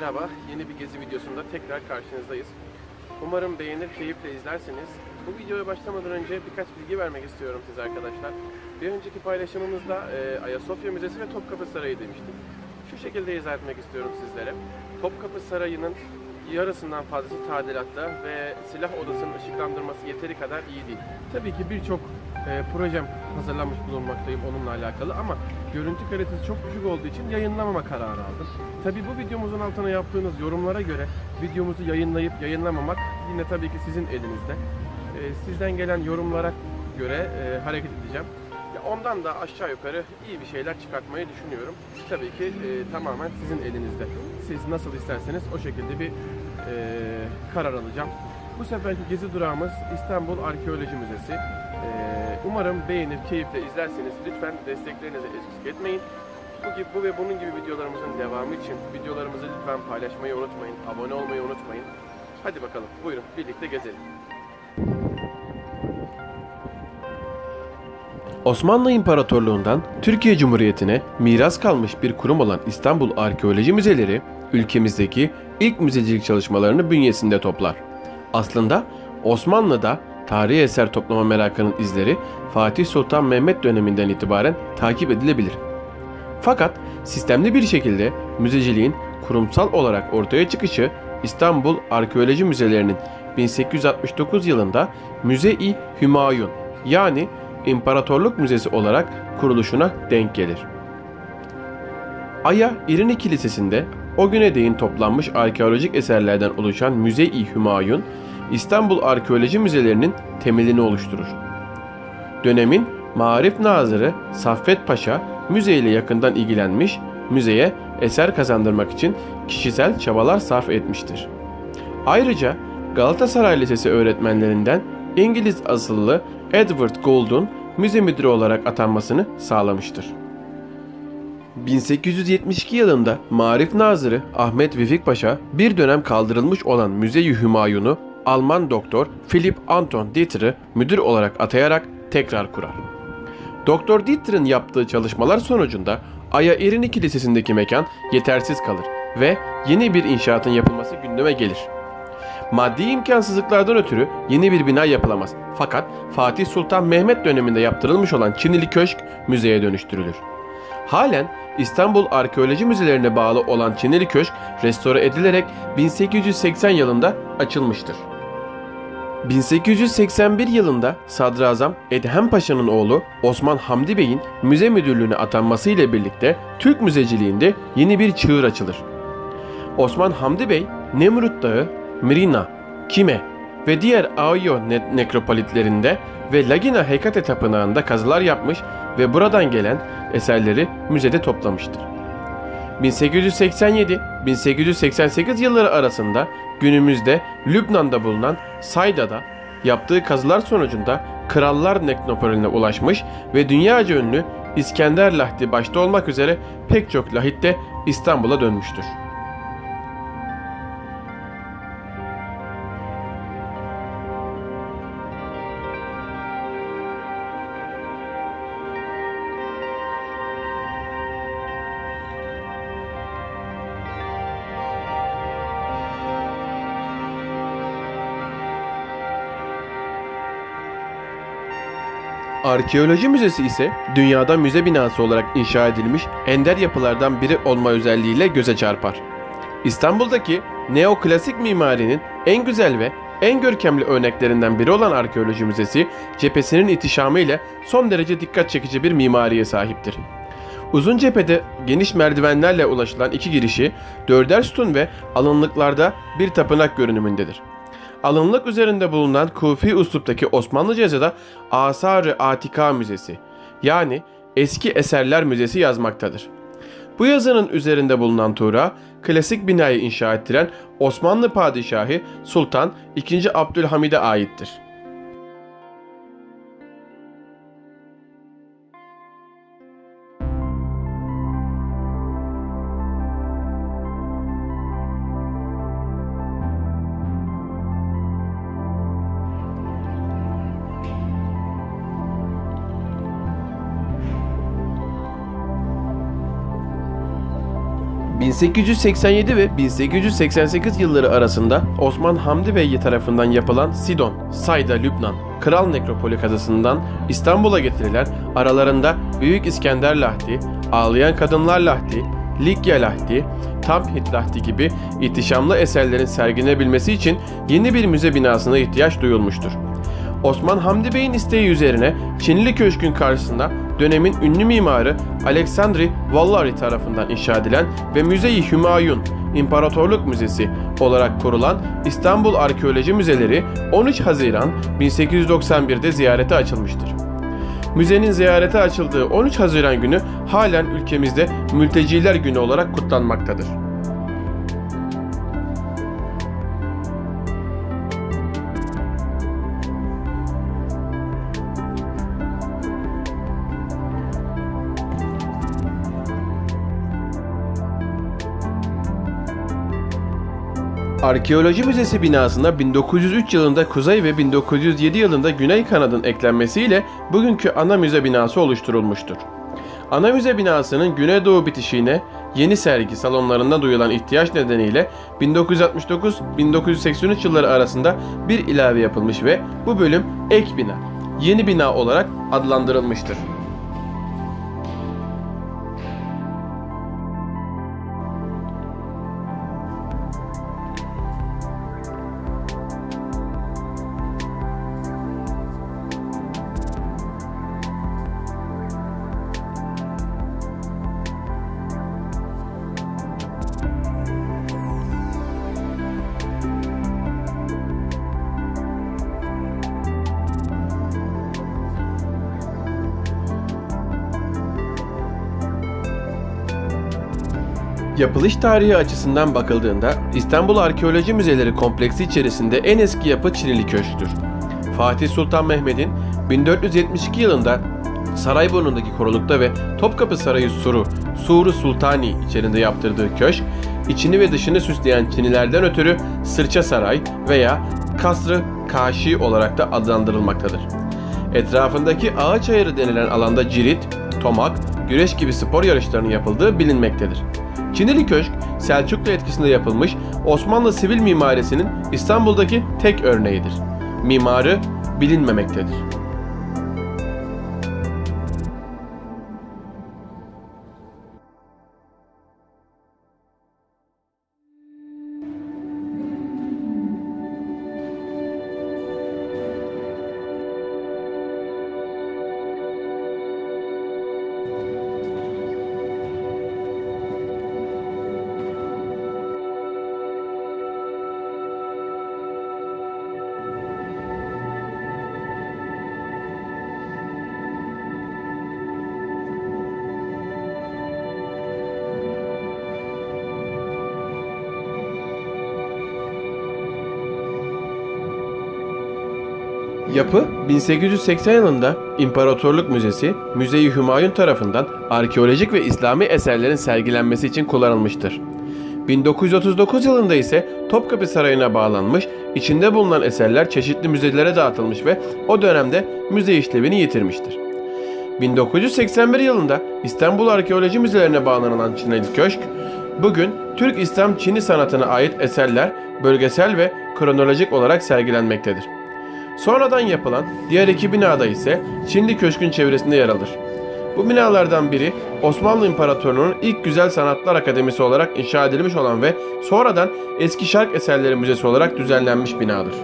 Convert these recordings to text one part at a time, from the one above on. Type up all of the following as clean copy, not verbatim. Merhaba, yeni bir gezi videosunda tekrar karşınızdayız. Umarım beğenir, keyifle izlersiniz. Bu videoya başlamadan önce birkaç bilgi vermek istiyorum size arkadaşlar. Bir önceki paylaşımımızda Ayasofya Müzesi ve Topkapı Sarayı demiştik. Şu şekilde izah etmek istiyorum sizlere. Topkapı Sarayı'nın yarısından fazlası tadilatta ve silah odasının ışıklandırması yeteri kadar iyi değil. Tabii ki birçok projem hazırlanmış bulunmaktayım onunla alakalı ama görüntü kalitesi çok düşük olduğu için yayınlamama kararı aldım. Tabii bu videomuzun altına yaptığınız yorumlara göre videomuzu yayınlayıp yayınlamamak yine tabii ki sizin elinizde. Sizden gelen yorumlara göre hareket edeceğim. Ondan da aşağı yukarı iyi bir şeyler çıkartmayı düşünüyorum. Tabii ki tamamen sizin elinizde. Siz nasıl isterseniz o şekilde bir karar alacağım. Bu seferki gezi durağımız İstanbul Arkeoloji Müzesi. Umarım beğenir, keyifle izlerseniz lütfen desteklerinizi eksik etmeyin. Bu ve bunun gibi videolarımızın devamı için videolarımızı lütfen paylaşmayı unutmayın. Abone olmayı unutmayın. Hadi bakalım, buyurun birlikte gezelim. Osmanlı İmparatorluğundan Türkiye Cumhuriyeti'ne miras kalmış bir kurum olan İstanbul Arkeoloji Müzeleri, ülkemizdeki ilk müzecilik çalışmalarını bünyesinde toplar. Aslında Osmanlı'da tarihi eser toplama merakının izleri Fatih Sultan Mehmed döneminden itibaren takip edilebilir. Fakat sistemli bir şekilde müzeciliğin kurumsal olarak ortaya çıkışı İstanbul Arkeoloji Müzeleri'nin 1869 yılında Müze-i Hümayun yani İmparatorluk Müzesi olarak kuruluşuna denk gelir. Aya İrini Kilisesi'nde o güne değin toplanmış arkeolojik eserlerden oluşan Müze-i Hümayun, İstanbul Arkeoloji Müzelerinin temelini oluşturur. Dönemin Maarif Nazırı Safvet Paşa, müzeyle yakından ilgilenmiş, müzeye eser kazandırmak için kişisel çabalar sarf etmiştir. Ayrıca Galatasaray Lisesi öğretmenlerinden İngiliz asıllı Edward Gould'un müze müdürü olarak atanmasını sağlamıştır. 1872 yılında Maarif Nazırı Ahmet Vefik Paşa bir dönem kaldırılmış olan Müze-i Hümayun'u Alman doktor Philip Anton Dieter'ı müdür olarak atayarak tekrar kurar. Doktor Dieter'ın yaptığı çalışmalar sonucunda Aya İrini Kilisesi'ndeki mekan yetersiz kalır ve yeni bir inşaatın yapılması gündeme gelir. Maddi imkansızlıklardan ötürü yeni bir bina yapılamaz. Fakat Fatih Sultan Mehmed döneminde yaptırılmış olan Çinili Köşk müzeye dönüştürülür. Halen İstanbul Arkeoloji Müzelerine bağlı olan Çinili Köşk restore edilerek 1880 yılında açılmıştır. 1881 yılında Sadrazam Edhem Paşa'nın oğlu Osman Hamdi Bey'in müze müdürlüğüne atanması ile birlikte Türk müzeciliğinde yeni bir çığır açılır. Osman Hamdi Bey, Nemrut Dağı, Mirina, Kime ve diğer Ayo nekropolitlerinde ve Lagina Hekate Tapınağı'nda kazılar yapmış ve buradan gelen eserleri müzede toplamıştır. 1887-1888 yılları arasında günümüzde Lübnan'da bulunan Sayda'da yaptığı kazılar sonucunda Krallar Nekropolü'ne ulaşmış ve dünyaca ünlü İskender Lahdi başta olmak üzere pek çok lahit de İstanbul'a dönmüştür. Arkeoloji Müzesi ise dünyada müze binası olarak inşa edilmiş ender yapılardan biri olma özelliğiyle göze çarpar. İstanbul'daki neoklasik mimarinin en güzel ve en görkemli örneklerinden biri olan Arkeoloji Müzesi, cephesinin ihtişamı ile son derece dikkat çekici bir mimariye sahiptir. Uzun cephede geniş merdivenlerle ulaşılan iki girişi, dörder sütun ve alınlıklarda bir tapınak görünümündedir. Alınlık üzerinde bulunan Kufi usluptaki Osmanlıca yazıda Asar-ı Atika Müzesi yani Eski Eserler Müzesi yazmaktadır. Bu yazının üzerinde bulunan tuğra, klasik binayı inşa ettiren Osmanlı Padişahı Sultan II. Abdülhamid'e aittir. 1887 ve 1888 yılları arasında Osman Hamdi Bey tarafından yapılan Sidon, Sayda, Lübnan Kral Nekropolü kazısından İstanbul'a getirilen, aralarında Büyük İskender Lahdi, Ağlayan Kadınlar Lahdi, Likya Lahdi, Tabnit Lahdi gibi ihtişamlı eserlerin sergilenebilmesi için yeni bir müze binasına ihtiyaç duyulmuştur. Osman Hamdi Bey'in isteği üzerine Çinili Köşk'ün karşısında dönemin ünlü mimarı Alexandre Vallaury tarafından inşa edilen ve Müze-i Hümayun İmparatorluk Müzesi olarak kurulan İstanbul Arkeoloji Müzeleri 13 Haziran 1891'de ziyarete açılmıştır. Müzenin ziyarete açıldığı 13 Haziran günü halen ülkemizde Mülteciler Günü olarak kutlanmaktadır. Arkeoloji Müzesi binasına 1903 yılında kuzey ve 1907 yılında güney kanadın eklenmesiyle bugünkü ana müze binası oluşturulmuştur. Ana müze binasının güneydoğu bitişiğine yeni sergi salonlarında duyulan ihtiyaç nedeniyle 1969-1983 yılları arasında bir ilave yapılmış ve bu bölüm ek bina, yeni bina olarak adlandırılmıştır. Yapılış tarihi açısından bakıldığında İstanbul Arkeoloji Müzeleri kompleksi içerisinde en eski yapı Çinili Köşk'tür. Fatih Sultan Mehmed'in 1472 yılında Sarayburnu'ndaki korulukta ve Topkapı Sarayı Suru Sultani içerisinde yaptırdığı köşk, içini ve dışını süsleyen çinilerden ötürü Sırça Saray veya Kasr-ı Kaşi olarak da adlandırılmaktadır. Etrafındaki ağaç ayırı denilen alanda cirit, tomak, güreş gibi spor yarışlarının yapıldığı bilinmektedir. Çinili Köşk, Selçuklu etkisinde yapılmış Osmanlı sivil mimarisinin İstanbul'daki tek örneğidir. Mimarı bilinmemektedir. Yapı 1880 yılında İmparatorluk Müzesi, Müze-i Hümayun tarafından arkeolojik ve İslami eserlerin sergilenmesi için kullanılmıştır. 1939 yılında ise Topkapı Sarayı'na bağlanmış, içinde bulunan eserler çeşitli müzelere dağıtılmış ve o dönemde müze işlevini yitirmiştir. 1981 yılında İstanbul Arkeoloji Müzelerine bağlanılan Çinili Köşk, bugün Türk-İslam-Çini sanatına ait eserler bölgesel ve kronolojik olarak sergilenmektedir. Sonradan yapılan diğer iki binada ise Çinili Köşk'ün çevresinde yer alır. Bu binalardan biri Osmanlı İmparatorluğu'nun ilk Güzel Sanatlar Akademisi olarak inşa edilmiş olan ve sonradan Eski Şark Eserleri Müzesi olarak düzenlenmiş binadır.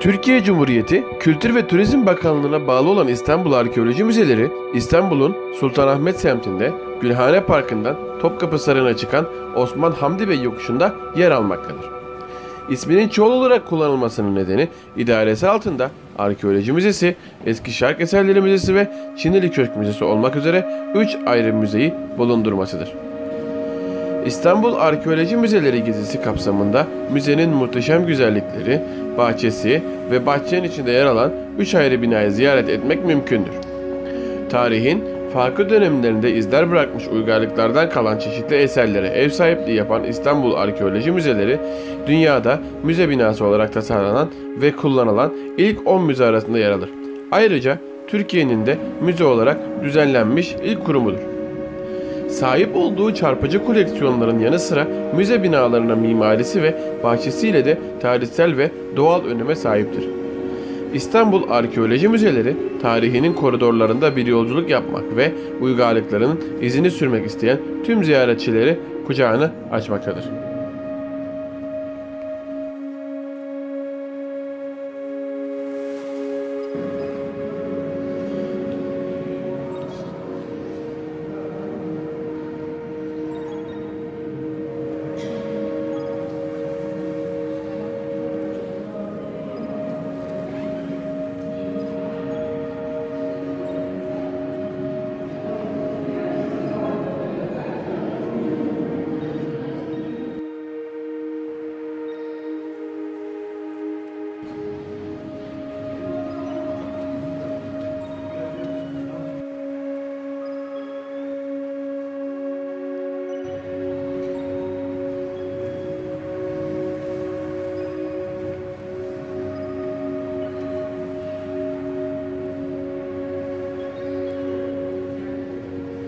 Türkiye Cumhuriyeti Kültür ve Turizm Bakanlığı'na bağlı olan İstanbul Arkeoloji Müzeleri, İstanbul'un Sultanahmet semtinde Gülhane Parkı'ndan Topkapı Sarayı'na çıkan Osman Hamdi Bey yokuşunda yer almaktadır. İsminin çoğul olarak kullanılmasının nedeni idaresi altında Arkeoloji Müzesi, Eski Şark Eserleri Müzesi ve Çinili Köşk Müzesi olmak üzere 3 ayrı müzeyi bulundurmasıdır. İstanbul Arkeoloji Müzeleri gezisi kapsamında müzenin muhteşem güzellikleri, bahçesi ve bahçenin içinde yer alan 3 ayrı binayı ziyaret etmek mümkündür. Tarihin farklı dönemlerinde izler bırakmış uygarlıklardan kalan çeşitli eserlere ev sahipliği yapan İstanbul Arkeoloji Müzeleri, dünyada müze binası olarak tasarlanan ve kullanılan ilk 10 müze arasında yer alır. Ayrıca Türkiye'nin de müze olarak düzenlenmiş ilk kurumudur. Sahip olduğu çarpıcı koleksiyonların yanı sıra müze binalarına mimarisi ve bahçesiyle de tarihsel ve doğal öneme sahiptir. İstanbul Arkeoloji Müzeleri, tarihinin koridorlarında bir yolculuk yapmak ve uygarlıkların izini sürmek isteyen tüm ziyaretçileri kucağını açmaktadır.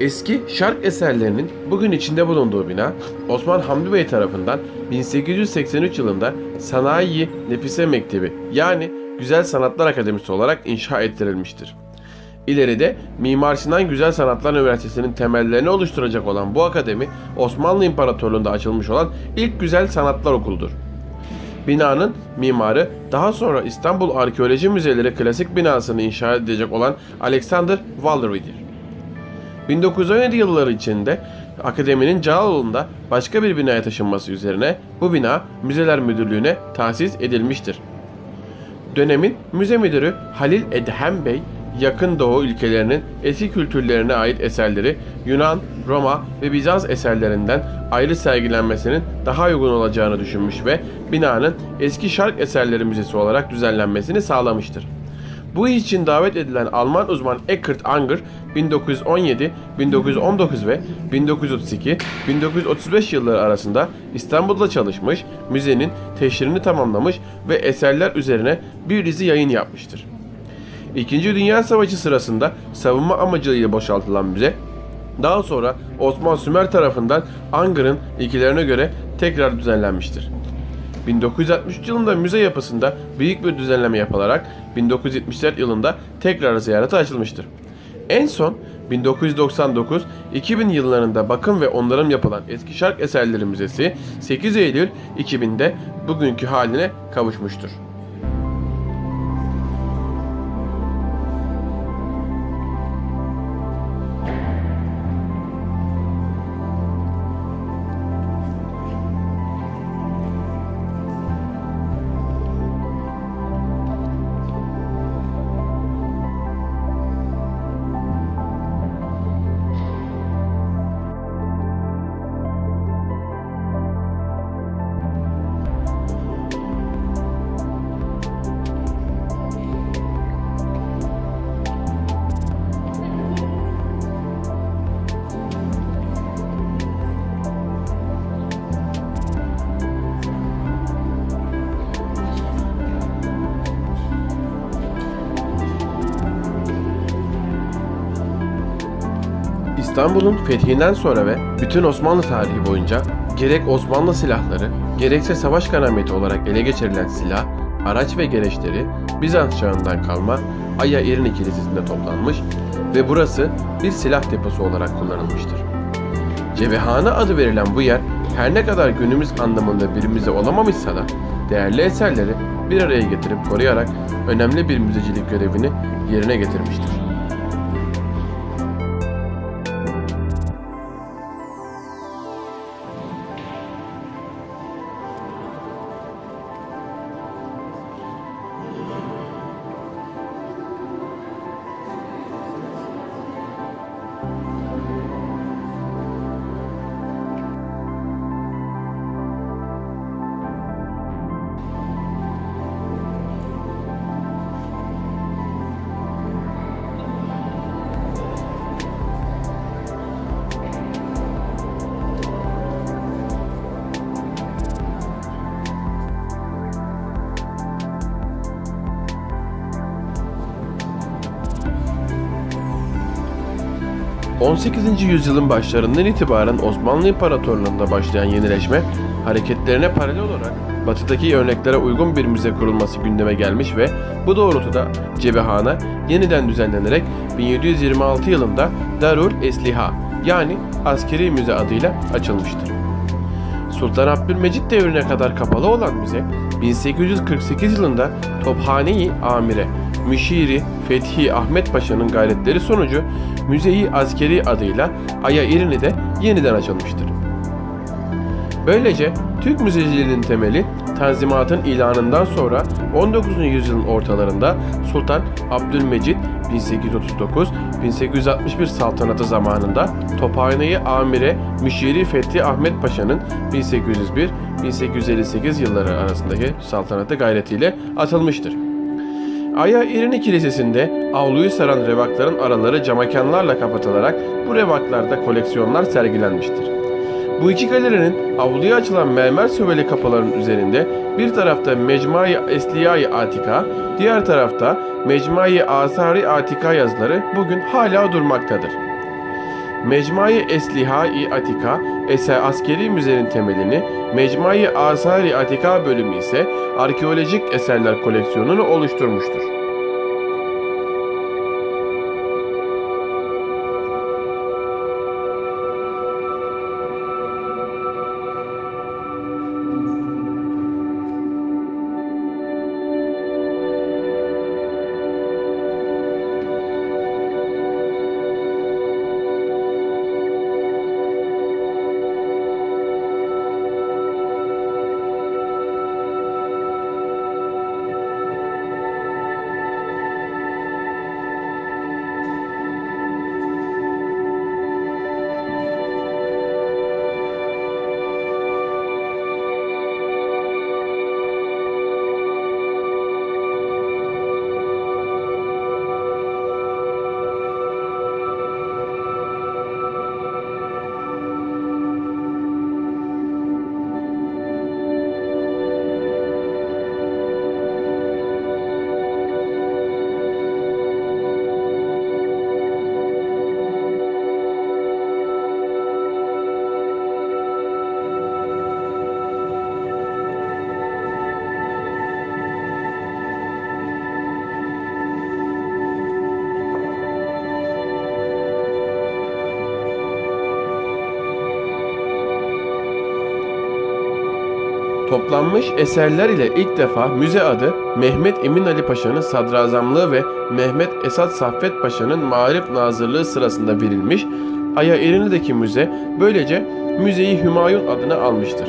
Eski Şark eserlerinin bugün içinde bulunduğu bina, Osman Hamdi Bey tarafından 1883 yılında Sanayi-i Nefise Mektebi yani Güzel Sanatlar Akademisi olarak inşa ettirilmiştir. İleride Mimar Sinan Güzel Sanatlar Üniversitesi'nin temellerini oluşturacak olan bu akademi, Osmanlı İmparatorluğu'nda açılmış olan ilk güzel sanatlar okuludur. Binanın mimarı daha sonra İstanbul Arkeoloji Müzeleri klasik binasını inşa edecek olan Alexandre Vallary'dir. 1917 yılları içinde akademinin Cağaloğlu'nda başka bir binaya taşınması üzerine bu bina Müzeler Müdürlüğü'ne tahsis edilmiştir. Dönemin müze müdürü Halil Edhem Bey, Yakın Doğu ülkelerinin eski kültürlerine ait eserleri Yunan, Roma ve Bizans eserlerinden ayrı sergilenmesinin daha uygun olacağını düşünmüş ve binanın Eski Şark Eserleri Müzesi olarak düzenlenmesini sağlamıştır. Bu iş için davet edilen Alman uzman Eckhard Unger, 1917, 1919 ve 1932, 1935 yılları arasında İstanbul'da çalışmış, müzenin teşhirini tamamlamış ve eserler üzerine bir dizi yayın yapmıştır. İkinci Dünya Savaşı sırasında savunma amacıyla boşaltılan müze, daha sonra Osman Sümer tarafından Unger'ın ilkelerine göre tekrar düzenlenmiştir. 1963 yılında müze yapısında büyük bir düzenleme yapılarak 1974 yılında tekrar ziyarete açılmıştır. En son 1999-2000 yıllarında bakım ve onarım yapılan Eski Şark Eserleri Müzesi 8 Eylül 2000'de bugünkü haline kavuşmuştur. İstanbul'un fethinden sonra ve bütün Osmanlı tarihi boyunca gerek Osmanlı silahları, gerekse savaş ganimeti olarak ele geçirilen silah, araç ve gereçleri Bizans çağından kalma Aya İrini Kilisesi'nde toplanmış ve burası bir silah deposu olarak kullanılmıştır. Cebehane adı verilen bu yer her ne kadar günümüz anlamında bir müze olamamışsa da değerli eserleri bir araya getirip koruyarak önemli bir müzecilik görevini yerine getirmiştir. XVIII. yüzyılın başlarından itibaren Osmanlı İmparatorluğu'nda başlayan yenileşme, hareketlerine paralel olarak batıdaki örneklere uygun bir müze kurulması gündeme gelmiş ve bu doğrultuda Cebehane yeniden düzenlenerek 1726 yılında Darul Esliha yani Askeri Müze adıyla açılmıştır. Sultan Abdülmecid devrine kadar kapalı olan müze, 1848 yılında Tophane-i Amire, Müşiri Fethi Ahmet Paşa'nın gayretleri sonucu Müze-i Askeri adıyla Aya İrini'de yeniden açılmıştır. Böylece Türk müzeciliğinin temeli Tanzimat'ın ilanından sonra 19. yüzyılın ortalarında Sultan Abdülmecid 1839-1861 saltanatı zamanında Tophane-i Amire Müşiri Fethi Ahmet Paşa'nın 1801-1858 yılları arasındaki saltanatı gayretiyle atılmıştır. Aya İrini Kilisesi'nde avluyu saran revakların araları camakanlarla kapatılarak bu revaklarda koleksiyonlar sergilenmiştir. Bu iki galerinin avluya açılan mermer söveli kapıların üzerinde bir tarafta Mecmai Esliya-i Atika, diğer tarafta Mecmai Asari Atika yazıları bugün hala durmaktadır. Mecmai Esliha-i Atika ise askeri müzenin temelini, Mecmai Asari Atika bölümü ise arkeolojik eserler koleksiyonunu oluşturmuştur. Toplanmış eserler ile ilk defa müze adı Mehmet Emin Ali Paşa'nın sadrazamlığı ve Mehmet Esat Safvet Paşa'nın Maarif Nazırlığı sırasında verilmiş, Aya İrini'deki müze böylece Müze-i Hümayun adını almıştır.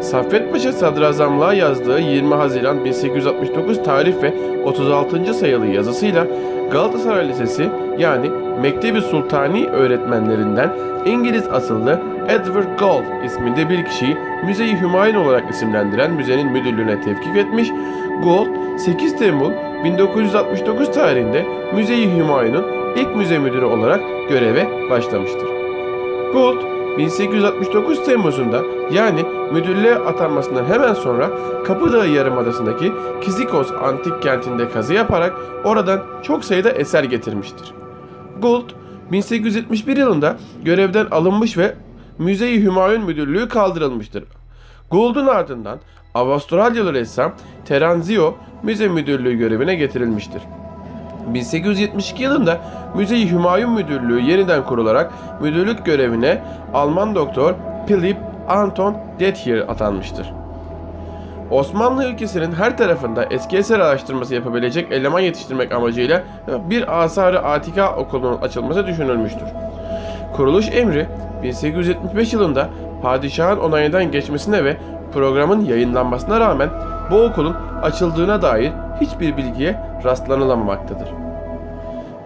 Safvet Paşa sadrazamlığa yazdığı 20 Haziran 1869 tarih ve 36. sayılı yazısıyla Galatasaray Lisesi yani Mektebi Sultani öğretmenlerinden İngiliz asıllı Edward Gould isminde bir kişiyi Müze-i Hümayun olarak isimlendiren müzenin müdürlüğüne tevkif etmiş. Gould, 8 Temmuz 1969 tarihinde Müze-i Hümayun'un ilk müze müdürü olarak göreve başlamıştır. Gould, 1869 Temmuz'unda yani müdürlüğe atanmasından hemen sonra Kapıdağı Yarımadası'ndaki Kizikos antik kentinde kazı yaparak oradan çok sayıda eser getirmiştir. Gould, 1871 yılında görevden alınmış ve Müze-i Hümayun Müdürlüğü kaldırılmıştır. Gould'un ardından Avustralyalı ressam Teranzio Müze Müdürlüğü görevine getirilmiştir. 1872 yılında Müze-i Hümayun Müdürlüğü yeniden kurularak müdürlük görevine Alman doktor Philip Anton Dieter atanmıştır. Osmanlı ülkesinin her tarafında eski eser araştırması yapabilecek eleman yetiştirmek amacıyla bir Asar-ı Atika okulunun açılması düşünülmüştür. Kuruluş emri 1875 yılında padişahın onayından geçmesine ve programın yayınlanmasına rağmen bu okulun açıldığına dair hiçbir bilgiye rastlanılamamaktadır.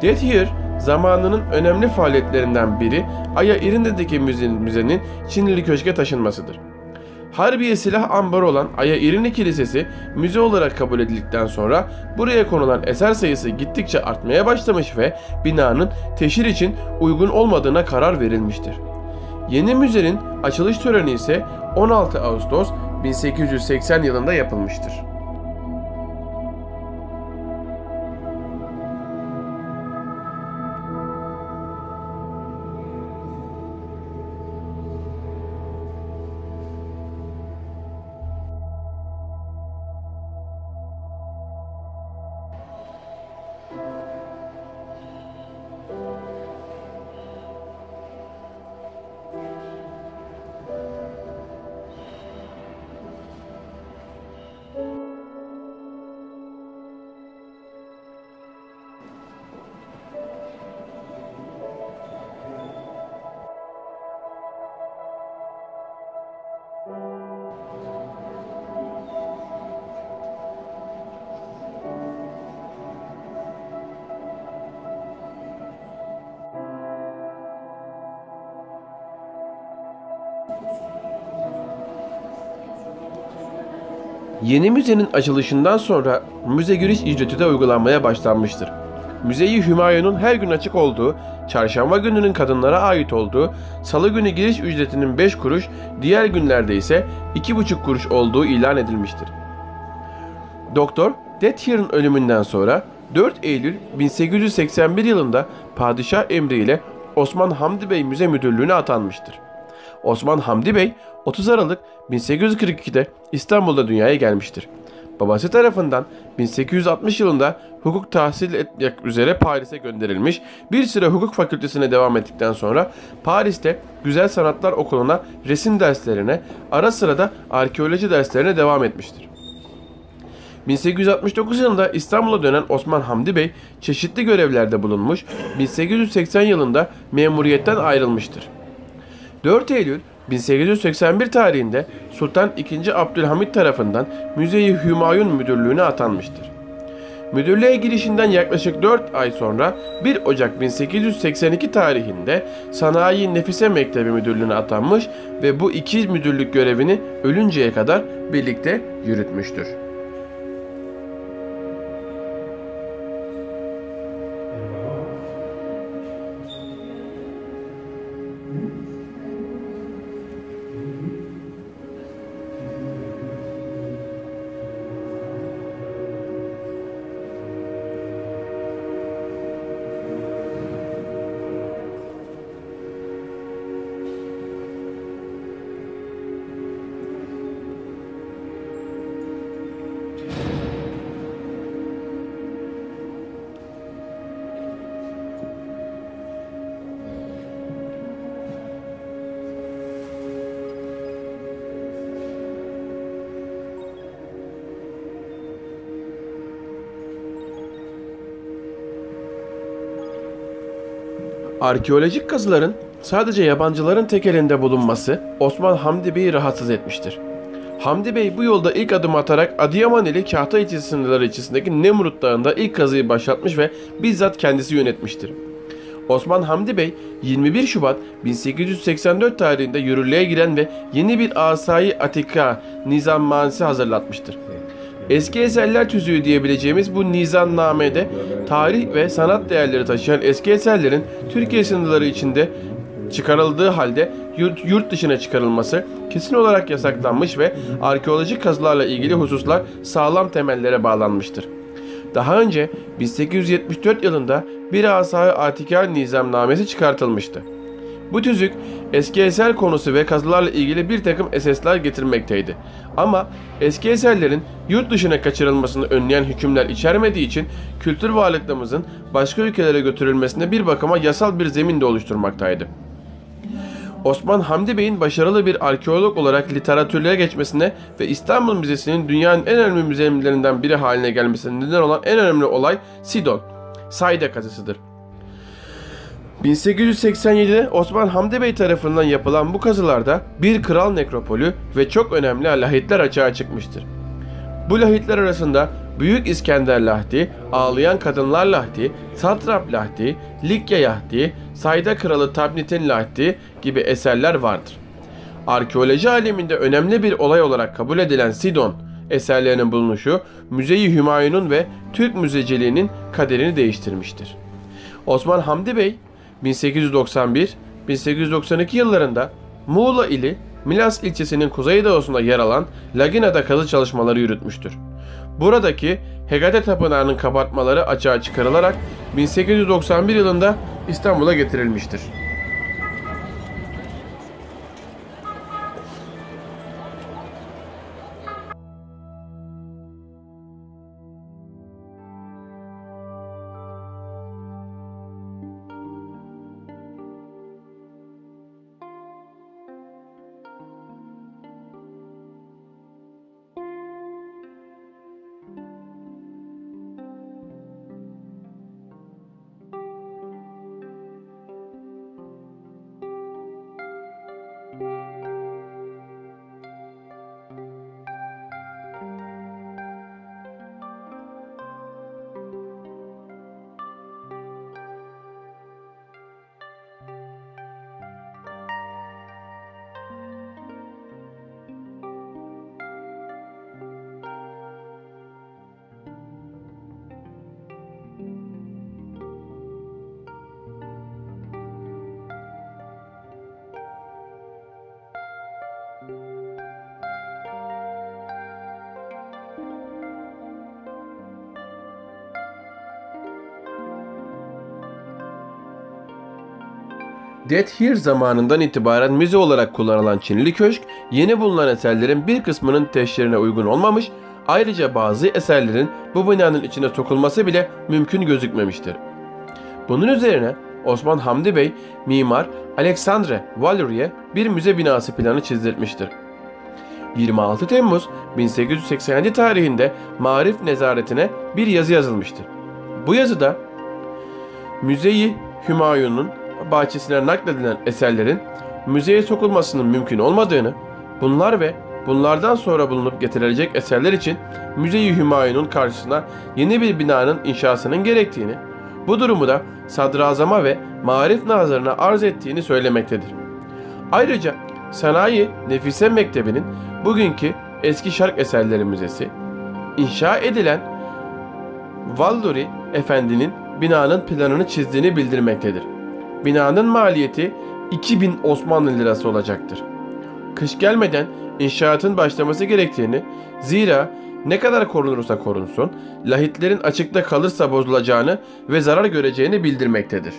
Dieter, zamanının önemli faaliyetlerinden biri Aya İrini'deki müzenin Çinili Köşk'e taşınmasıdır. Harbiye silah ambarı olan Aya İrini Kilisesi müze olarak kabul edildikten sonra buraya konulan eser sayısı gittikçe artmaya başlamış ve binanın teşhir için uygun olmadığına karar verilmiştir. Yeni müzenin açılış töreni ise 16 Ağustos 1880 yılında yapılmıştır. Yeni müzenin açılışından sonra müze giriş ücreti de uygulanmaya başlanmıştır. Müze-i Hümayun'un her gün açık olduğu, çarşamba gününün kadınlara ait olduğu, salı günü giriş ücretinin 5 kuruş, diğer günlerde ise 2,5 kuruş olduğu ilan edilmiştir. Doktor Dieter'in ölümünden sonra 4 Eylül 1881 yılında padişah emriyle Osman Hamdi Bey müze müdürlüğüne atanmıştır. Osman Hamdi Bey 30 Aralık 1842'de İstanbul'da dünyaya gelmiştir. Babası tarafından 1860 yılında hukuk tahsil etmek üzere Paris'e gönderilmiş, bir süre hukuk fakültesine devam ettikten sonra Paris'te Güzel Sanatlar Okulu'na resim derslerine, ara sıra da arkeoloji derslerine devam etmiştir. 1869 yılında İstanbul'a dönen Osman Hamdi Bey çeşitli görevlerde bulunmuş, 1880 yılında memuriyetten ayrılmıştır. 4 Eylül 1881 tarihinde Sultan II. Abdülhamid tarafından Müze-i Hümayun Müdürlüğü'ne atanmıştır. Müdürlüğe girişinden yaklaşık 4 ay sonra 1 Ocak 1882 tarihinde Sanayi-i Nefise Mekteb-i Müdürlüğü'ne atanmış ve bu iki müdürlük görevini ölünceye kadar birlikte yürütmüştür. Arkeolojik kazıların sadece yabancıların tek elinde bulunması Osman Hamdi Bey'i rahatsız etmiştir. Hamdi Bey bu yolda ilk adım atarak Adıyaman ili Kahta ilçesindeki Nemrut Dağı'nda ilk kazıyı başlatmış ve bizzat kendisi yönetmiştir. Osman Hamdi Bey 21 Şubat 1884 tarihinde yürürlüğe giren ve yeni bir Asayi Atika nizamnamesi hazırlatmıştır. Eski eserler tüzüğü diyebileceğimiz bu nizamnamede tarih ve sanat değerleri taşıyan eski eserlerin Türkiye sınırları içinde çıkarıldığı halde yurt dışına çıkarılması kesin olarak yasaklanmış ve arkeolojik kazılarla ilgili hususlar sağlam temellere bağlanmıştır. Daha önce 1874 yılında bir Asa-i Atika nizamnamesi çıkartılmıştı. Bu tüzük eski eser konusu ve kazılarla ilgili bir takım esaslar getirmekteydi. Ama eski eserlerin yurt dışına kaçırılmasını önleyen hükümler içermediği için kültür varlıklarımızın başka ülkelere götürülmesine bir bakıma yasal bir zemin de oluşturmaktaydı. Osman Hamdi Bey'in başarılı bir arkeolog olarak literatürlüğe geçmesine ve İstanbul Müzesi'nin dünyanın en önemli müzelerinden biri haline gelmesine neden olan en önemli olay Sidon, Sayda kazısıdır. 1887'de Osman Hamdi Bey tarafından yapılan bu kazılarda bir kral nekropolü ve çok önemli lahitler açığa çıkmıştır. Bu lahitler arasında Büyük İskender Lahdi, Ağlayan Kadınlar Lahdi, Satrap Lahdi, Likya Lahdi, Sayda Kralı Tabnit'in Lahdi gibi eserler vardır. Arkeoloji aleminde önemli bir olay olarak kabul edilen Sidon eserlerinin bulunuşu, Müze-i Hümayun'un ve Türk müzeciliğinin kaderini değiştirmiştir. Osman Hamdi Bey, 1891-1892 yıllarında Muğla ili Milas ilçesinin kuzeydoğusunda yer alan Lagina'da kazı çalışmaları yürütmüştür. Buradaki Hekate Tapınağı'nın kabartmaları açığa çıkarılarak 1891 yılında İstanbul'a getirilmiştir. Dead Here zamanından itibaren müze olarak kullanılan Çinili Köşk, yeni bulunan eserlerin bir kısmının teşhirine uygun olmamış, ayrıca bazı eserlerin bu binanın içine sokulması bile mümkün gözükmemiştir. Bunun üzerine Osman Hamdi Bey, mimar Alexandre Vallauri'ye bir müze binası planı çizdirmiştir. 26 Temmuz 1887 tarihinde Maarif Nezaretine bir yazı yazılmıştır. Bu yazıda Müze-i Hümayun'un bahçesine nakledilen eserlerin müzeye sokulmasının mümkün olmadığını, bunlar ve bunlardan sonra bulunup getirilecek eserler için Müze-i Hümayun'un karşısına yeni bir binanın inşasının gerektiğini, bu durumu da sadrazama ve maarif nazırına arz ettiğini söylemektedir. Ayrıca Sanayi-i Nefise Mektebi'nin bugünkü Eski Şark Eserleri Müzesi, inşa edilen Vallaury Efendi'nin binanın planını çizdiğini bildirmektedir. Binanın maliyeti 2000 Osmanlı lirası olacaktır. Kış gelmeden inşaatın başlaması gerektiğini, zira ne kadar korunursa korunsun, lahitlerin açıkta kalırsa bozulacağını ve zarar göreceğini bildirmektedir.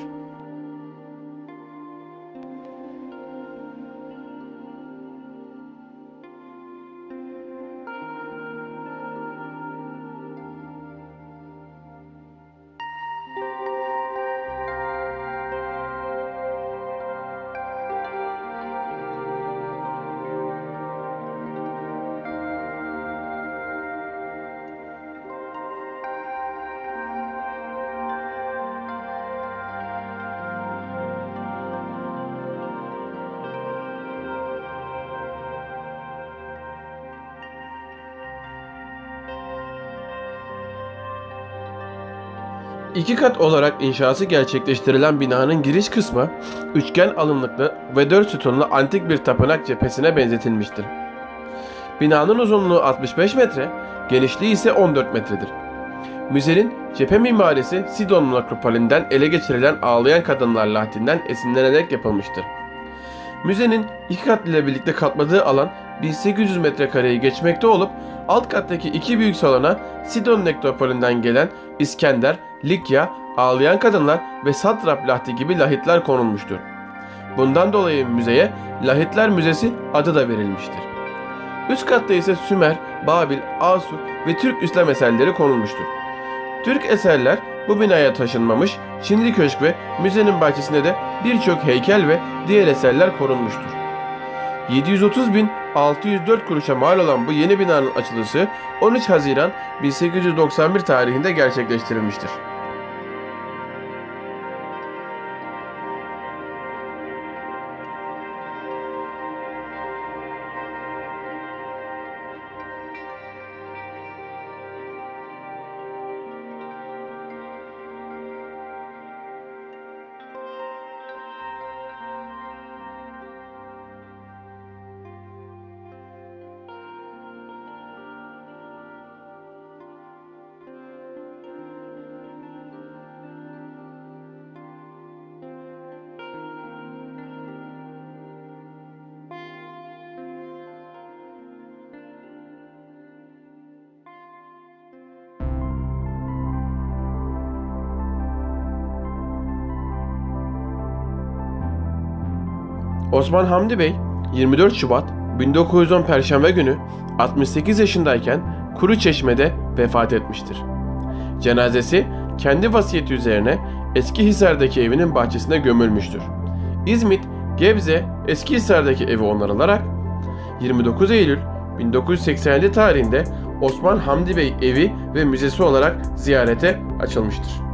İki kat olarak inşası gerçekleştirilen binanın giriş kısmı, üçgen alınlıklı ve 4 sütunlu antik bir tapınak cephesine benzetilmiştir. Binanın uzunluğu 65 metre, genişliği ise 14 metredir. Müzenin cephe mimarisi Sidon Nekropolü'nden ele geçirilen Ağlayan Kadınlar Lahdi'nden esinlenerek yapılmıştır. Müzenin iki kat ile birlikte kapladığı alan 1800 metrekareyi geçmekte olup, alt kattaki iki büyük salona Sidon Nekropolü'nden gelen İskender, Likya, Ağlayan Kadınlar ve Satrap Lahdi gibi lahitler konulmuştur. Bundan dolayı müzeye Lahitler Müzesi adı da verilmiştir. Üst katta ise Sümer, Babil, Asur ve Türk İslam eserleri konulmuştur. Türk eserler bu binaya taşınmamış, Çinili Köşk ve müzenin bahçesinde de birçok heykel ve diğer eserler korunmuştur. 730.604 kuruşa mal olan bu yeni binanın açılışı 13 Haziran 1891 tarihinde gerçekleştirilmiştir. Osman Hamdi Bey 24 Şubat 1910 Perşembe günü 68 yaşındayken Kuruçeşme'de vefat etmiştir. Cenazesi kendi vasiyeti üzerine Eskihisar'daki evinin bahçesine gömülmüştür. İzmit, Gebze, Eskihisar'daki evi onarılarak 29 Eylül 1987 tarihinde Osman Hamdi Bey evi ve müzesi olarak ziyarete açılmıştır.